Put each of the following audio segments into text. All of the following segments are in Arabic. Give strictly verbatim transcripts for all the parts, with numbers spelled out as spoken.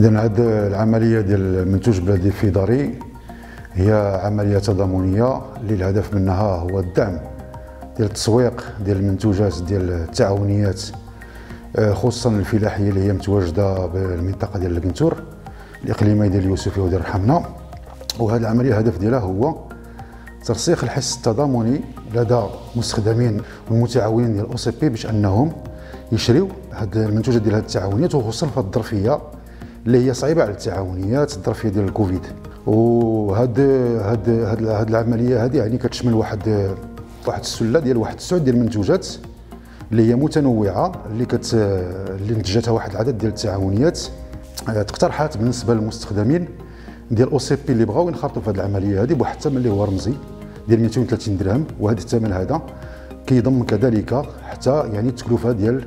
إذن هذه العملية ديال المنتوج بلدي الفداري هي عملية تضامنية اللي الهدف منها هو الدعم ديال التسويق ديال المنتوجات ديال التعاونيات خصوصا الفلاحية اللي هي متواجدة بالمنطقة ديال القنتور الإقليمي ديال اليوسفية ودير الرحمنة. وهذه العملية الهدف ديالها هو ترسيخ الحس التضامني لدى المستخدمين والمتعاونين ديال أو سي بي باش أنهم يشريو هاد المنتوجات ديال هاد التعاونيات، وخصوصا في هاد الظرفية اللي هي صعيبة على التعاونيات، الظرفية ديال الكوفيد. وهاد هاد هاد هاد العملية هادي يعني كتشمل واحد واحد السلة ديال واحد التسع ديال المنتوجات اللي هي متنوعة اللي كت اللي نتجاتها واحد العدد ديال التعاونيات تقترحات بالنسبة للمستخدمين ديال أو سي بي اللي بغاو ينخرطوا في هاد العملية هادي بواحد الثمن اللي هو رمزي ديال مئتين وثلاثين درهم. وهذا الثمن هذا كيضم كذلك حتى يعني التكلفة ديال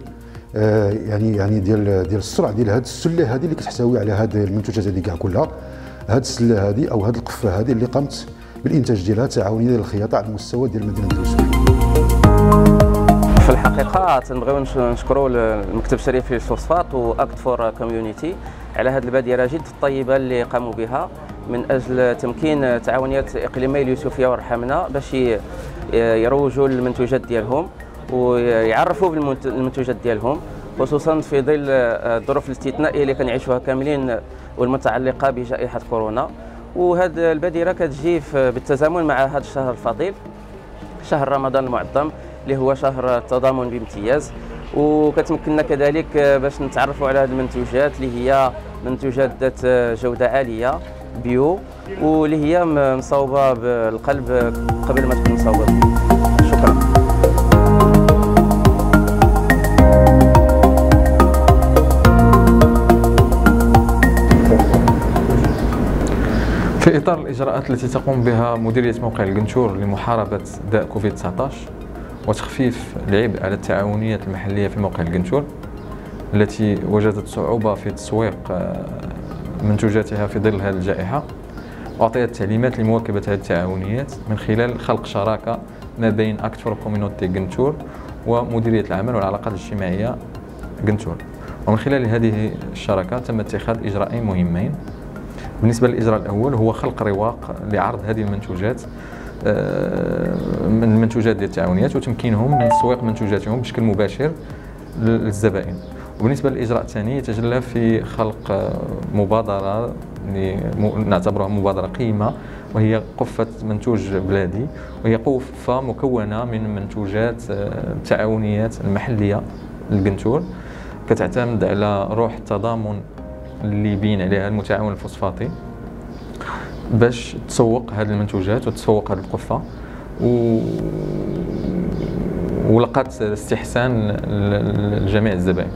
آه يعني يعني ديال ديال السرعة ديال هاد السلة هادي اللي كتحتوي على هاد المنتوجات هادي كاع كلها. هاد السلة هادي أو هاد القفة هادي اللي قامت بالإنتاج ديالها تعاونية ديال الخياطة على المستوى ديال مدينة اليوسفية. في الحقيقه تنبغيو نشكروا المكتب الشريف للشرفات واكت فور كوميونيتي على هذه البادره جد الطيبه اللي قاموا بها من اجل تمكين تعاونيات اقليمي اليوسفيه ورحمنا باش يروجوا المنتوجات ديالهم ويعرفوا بالمنتوجات ديالهم، خصوصا في ظل الظروف الاستثنائيه اللي كنعيشوها كاملين والمتعلقه بجائحه كورونا. وهذه البادره كتجي بالتزامن مع هذا الشهر الفضيل، شهر رمضان المعظم اللي هو شهر التضامن بامتياز، وكتمكننا كذلك باش نتعرفوا على هذه المنتوجات اللي هي منتوجات ذات جوده عاليه بيو واللي هي مصوبه بالقلب قبل ما تكون مصوبه. شكرا. في اطار الاجراءات التي تقوم بها مديريه موقع القنتور لمحاربه داء كوفيد تسعطاش وتخفيف العبء على التعاونيات المحلية في موقع القنتور التي وجدت صعوبة في تسويق منتوجاتها في ظل هذه الجائحة، أعطيت تعليمات لمواكبة هذه التعاونيات من خلال خلق شراكة ما بين أكت فور كوميونيتي قنتور ومديرية العمل والعلاقات الاجتماعية قنتور. ومن خلال هذه الشراكة تم اتخاذ إجراءين مهمين. بالنسبة للإجراء الأول هو خلق رواق لعرض هذه المنتوجات من منتوجات ديال التعاونيات وتمكينهم من تسويق منتوجاتهم بشكل مباشر للزبائن. وبالنسبه للاجراء الثاني يتجلى في خلق مبادره نعتبرها مبادره قيمه، وهي قفه منتوج بلادي، وهي قفه مكونه من منتوجات التعاونيات المحليه للقنتور كتعتمد على روح التضامن اللي بين عليها المتعاون الفوسفاطي باش تسوق هذه المنتوجات وتسوق هذه القفه و... ولقات استحسان لجميع الزبائن.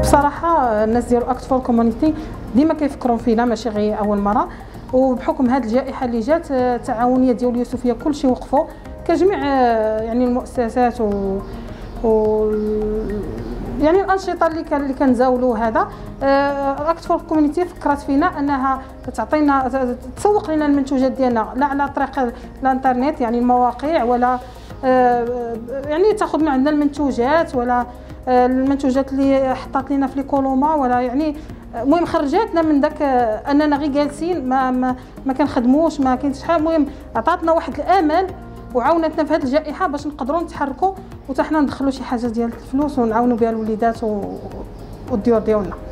بصراحه الناس ديالو أكت فور كوميونيتي ديما كيفكروا فينا ماشي غير اول مره، وبحكم هذه الجائحه اللي جات التعاونيه ديال اليوسفيه كلشي وقفوا كجميع يعني المؤسسات و, و... يعني الانشطه اللي كان اللي كنزاولوا. هذا أكت فور كوميونيتي فكرت فينا انها تعطينا تسوق لنا المنتوجات ديالنا لا على طريق الانترنت يعني المواقع ولا يعني تاخذ من عندنا المنتوجات ولا المنتوجات اللي حطات لنا في الكولوما ولا يعني المهم خرجاتنا من داك اننا غير جالسين ما ما, ما كنخدموش ما كاينش شحال. المهم عطاتنا واحد الامل وعاونتنا في هذه الجائحه باش نقدروا نتحركوا وحتى حنا ندخلوا شي حاجه ديال الفلوس ونعاونوا بها الوليدات والديور ديالنا.